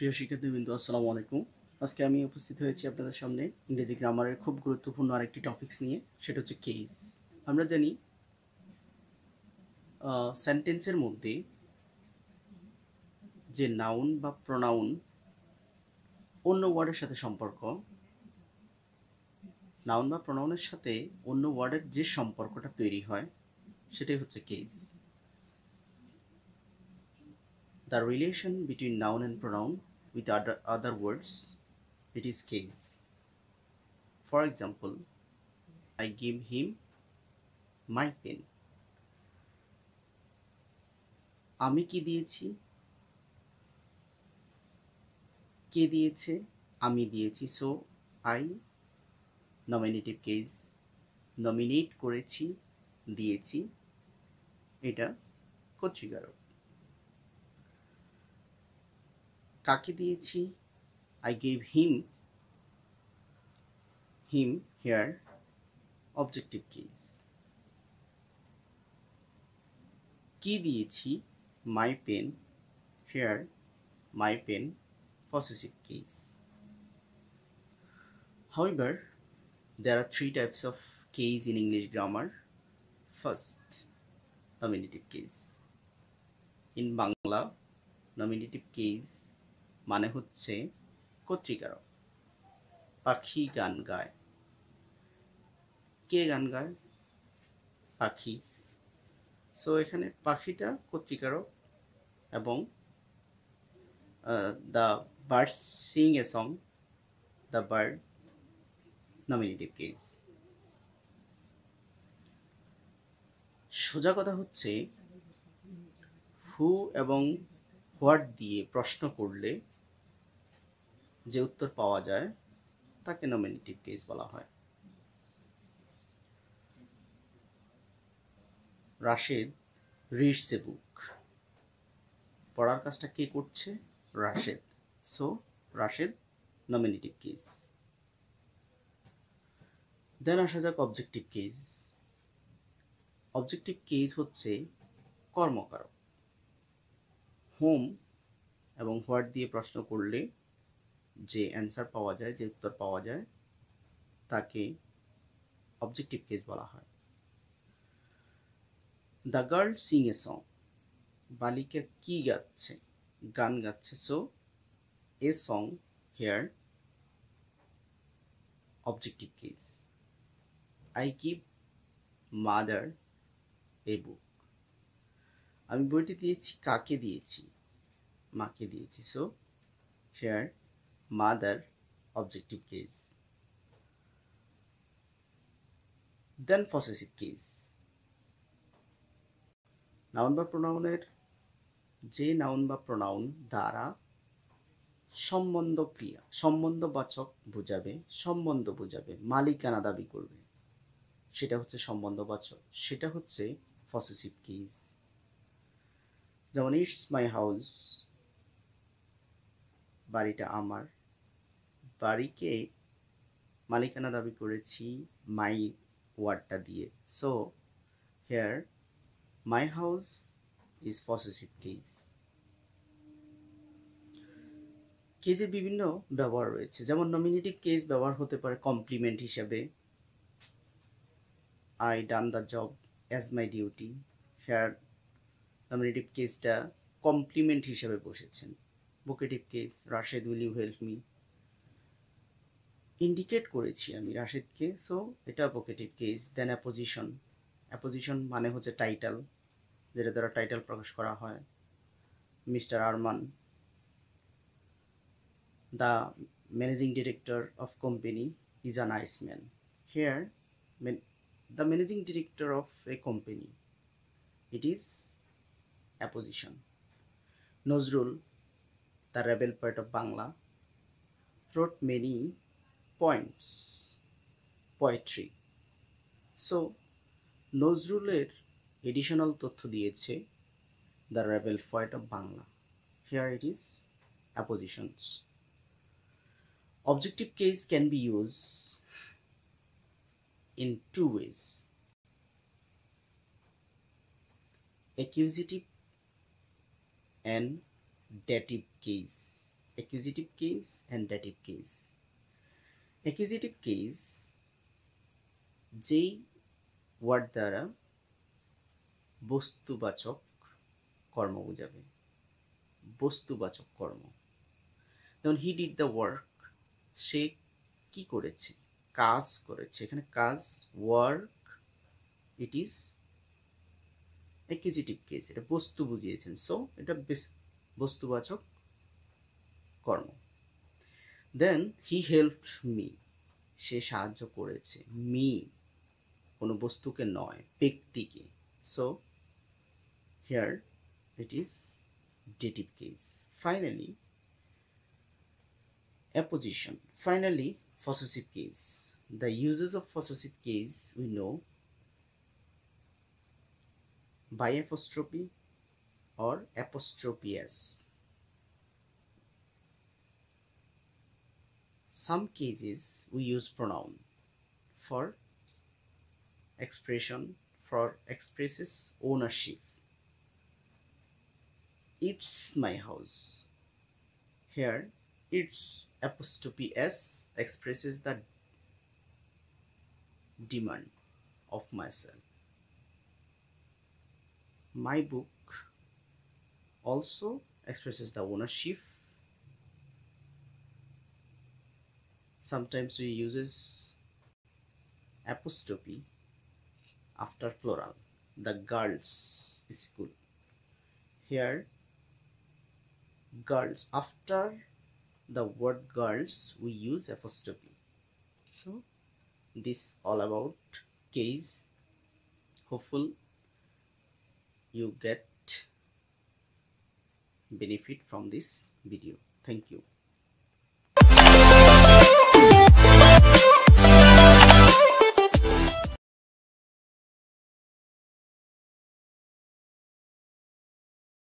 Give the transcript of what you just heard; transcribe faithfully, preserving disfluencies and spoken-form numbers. প্রিয় শিক্ষার্থীবৃন্দ, আসসালামু আলাইকুম। আজকে আমি উপস্থিত হয়েছি আপনাদের সামনে ইংরেজি গ্রামারের খুব গুরুত্বপূর্ণ আরেকটি টপিকস নিয়ে, সেটা হচ্ছে কেস। আমরা জানি সেন্টেন্সের মধ্যে যে নাউন বা প্রোনাউন অন্য ওয়ার্ডের সাথে সম্পর্ক, নাউন বা প্রোনাউনের সাথে অন্য ওয়ার্ডের যে সম্পর্কটা তৈরি হয় সেটাই হচ্ছে case. The relation between noun and pronoun with other, other words, it is case. For example, I give him my pen. আমি কি দিয়েছি, কে দিয়েছে, আমি দিয়েছি। So, I, nominative case, nominate করেছি, দিয়েছি, এটা কর্তৃকারক। কাকে দিয়েছি, I gave him, him here objective case. কি দিয়েছি, my pen, here my pen possessive case. However, there are three types of case in English grammar. First, nominative case. In Bangla, nominative case মানে হচ্ছে কর্তৃকারক। পাখি গান গায়, কে গান গায়, পাখি। সো এখানে পাখিটা কর্তৃকারক এবং the bird sing a song, the bird nominative case. সোজা কথা হচ্ছে হু এবং হোয়াট দিয়ে প্রশ্ন করলে যে উত্তর পাওয়া যায় তাকে নমিনেটিভ কেস বলা হয়। রাশেদ রিডস এ বুক, পড়ার কাজটা কে করছে, Rashed. So Rashed nominative case. Then আসা যাক অবজেক্টিভ কেস। অবজেক্টিভ কেস হচ্ছে কর্মকারক। হোম এবং হোয়াট দিয়ে প্রশ্ন করলে যে অ্যান্সার পাওয়া যায়, যে উত্তর পাওয়া যায় তাকে অবজেক্টিভ কেস বলা হয়। The girl sing a song, বালিকা কি গাচ্ছে, গান গাচ্ছে। So a song here objective case. I give mother a book, আমি বইটি দিয়েছি, কাকে দিয়েছি, মাকে দিয়েছি। So here mother objective case. Then possessive case. Noun বা প্রোনাউনের যে নাউন বা প্রোনাউন দ্বারা সম্বন্ধ ক্রিয়া, সম্বন্ধবাচক বোঝাবে, সম্বন্ধ বোঝাবে, মালিকানা দাবি করবে, সেটা হচ্ছে সম্বন্ধবাচক, সেটা হচ্ছে possessive case. যেমন ইটস মাই হাউস, বাড়িটা আমার। বাড়িকে মালিকানা দাবি করেছি মাই ওয়ার্ডটা দিয়ে। So here my house is possessive case. কেজের বিভিন্ন ব্যবহার রয়েছে, যেমন নমিনেটিভ কেস ব্যবহার হতে পারে কমপ্লিমেন্ট হিসাবে, I done the job as my duty. Here nominative কেসটা কমপ্লিমেন্ট হিসাবে বসেছেন। Vocative case, Rashed will you help me, indicate করেছি আমি রাশেদকে। সো এটা vocative case. Then apposition, apposition মানে হচ্ছে টাইটেল, যেটা দ্বারা টাইটেল প্রকাশ করা হয়। Mister Arman, the managing director of company is a nice man. Here the managing director of a company, it is apposition. Nazrul, the rebel poet of Bangla, wrote many poems, poetry. So, Nozruler additional তথ্য দিয়েছে the rebel poet of Bangla. Here it is appositions. Objective case can be used in two ways. Accusative and dative case. accusative case and dative case. Accusative case যেই word দ্বারা বস্তুবাচক কর্ম বোঝাবে, বস্তুবাচক কর্ম। যেমন হি ডিড দ্য ওয়ার্ক, সে কি করেছে, কাজ করেছে। এখানে কাজ, work, it is accusative case, এটা বস্তু বুঝিয়েছেন, সো এটা বস্তুবাচক কর্ম। দেন হি হেল্পড মি, সে সাহায্য করেছে, মি কোনো বস্তুকে নয়, ব্যক্তিকে, so here it is dative case. Finally apposition, finally possessive case. The uses of possessive case we know by apostrophe or apostrophes. Some cases we use pronoun for expression, for expresses ownership. It's my house. Here its apostrophe s expresses the demand of myself. My book also expresses the ownership. Sometimes we uses apostrophe after plural, the girls school. Here girls, after the word girls we use apostrophe. So this all about case. Hopeful you get benefit from this video. Thank you.